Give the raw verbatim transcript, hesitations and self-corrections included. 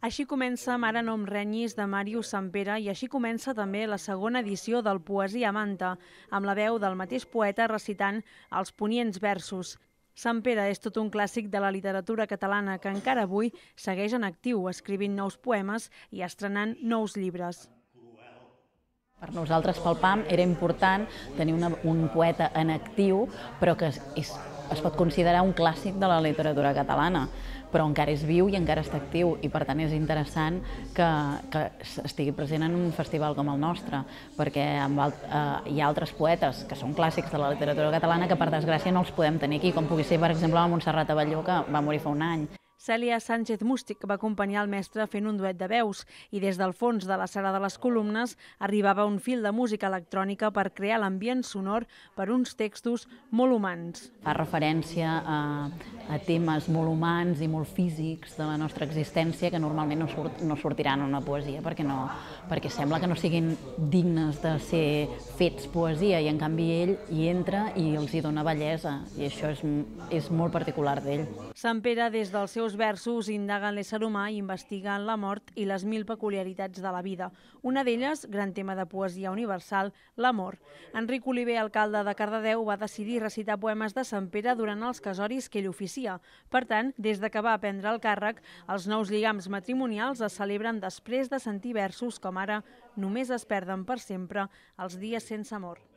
Així comença Mare no em renyis de Màrius Sampere i així comença també la segona edició del Poesia a Manta, amb la veu del mateix poeta recitant els ponients versos. Sampere és tot un clàssic de la literatura catalana que encara avui segueix en actiu escrivint nous poemes i estrenant nous llibres. Per nosaltres, pel P A M, era important tenir una, un poeta en actiu, però que es, es, es pot considerar un clàssic de la literatura catalana, però encara és viu i encara està actiu, i per tant és interessant que, que estigui present en un festival com el nostre, perquè amb alt, eh, hi ha altres poetes que són clàssics de la literatura catalana que per desgràcia no els podem tenir aquí, com pugui ser, per exemple, la Montserrat de Belló, que va morir fa un any. Celia Sánchez Mústic va acompanyar el mestre fent un duet de veus i des del fons de la sala de les columnes arribava un fil de música electrònica per crear l'ambient sonor per uns textos molt humans. Fa referència a, a temes molt humans i molt físics de la nostra existència que normalment no, surt, no sortiran en una poesia perquè, no, perquè sembla que no siguin dignes de ser fets poesia, i en canvi ell hi entra i els hi dona bellesa, i això és, és molt particular d'ell. Sampere, des dels seus versos, indaguen l'ésser humà i investiguen la mort i les mil peculiaritats de la vida. Una d'elles, gran tema de poesia universal, l'amor. Enric Oliver, alcalde de Cardedeu, va decidir recitar poemes de Sampere durant els casoris que ell oficia. Per tant, des de que va prendre el càrrec, els nous lligams matrimonials es celebren després de sentir versos com ara «Només es perden per sempre els dies sense amor».